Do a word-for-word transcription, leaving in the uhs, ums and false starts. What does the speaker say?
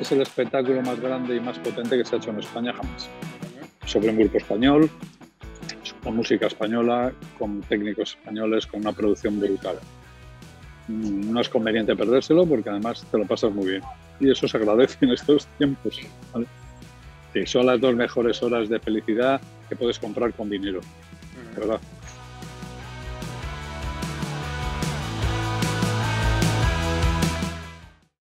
Es el espectáculo más grande y más potente que se ha hecho en España jamás. Sobre un grupo español, con música española, con técnicos españoles, con una producción brutal. No es conveniente perdérselo porque además te lo pasas muy bien. Y eso se agradece en estos tiempos, ¿vale? Sí, son las dos mejores horas de felicidad que puedes comprar con dinero, de verdad.